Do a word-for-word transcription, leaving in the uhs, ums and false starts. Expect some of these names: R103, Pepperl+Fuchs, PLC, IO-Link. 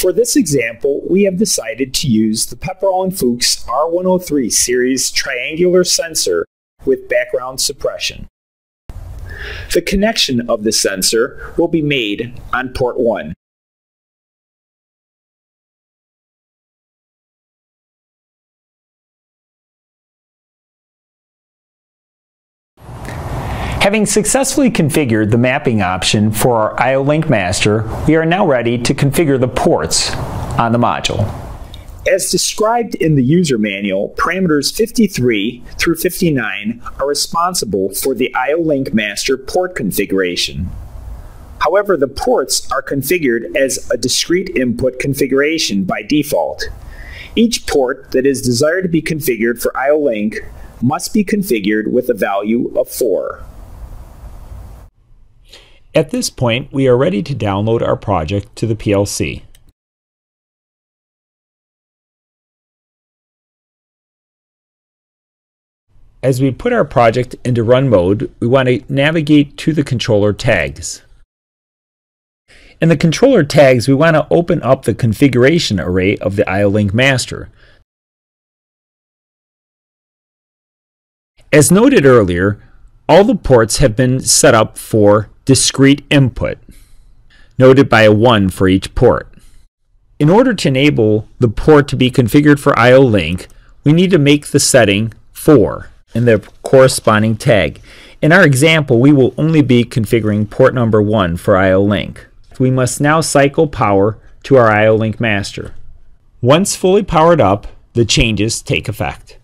For this example, we have decided to use the Pepperl+Fuchs R one oh three series triangular sensor with background suppression. The connection of the sensor will be made on port one. Having successfully configured the mapping option for our I O-Link master, we are now ready to configure the ports on the module. As described in the user manual, parameters fifty-three through fifty-nine are responsible for the I O-Link master port configuration. However, the ports are configured as a discrete input configuration by default. Each port that is desired to be configured for I O-Link must be configured with a value of four. At this point, we are ready to download our project to the P L C. As we put our project into run mode, we want to navigate to the controller tags. In the controller tags, we want to open up the configuration array of the I O-Link master. As noted earlier, all the ports have been set up for discrete input, noted by a one for each port. In order to enable the port to be configured for I O-Link, we need to make the setting four in the corresponding tag. In our example, we will only be configuring port number one for I O-Link. We must now cycle power to our I O-Link master. Once fully powered up, the changes take effect.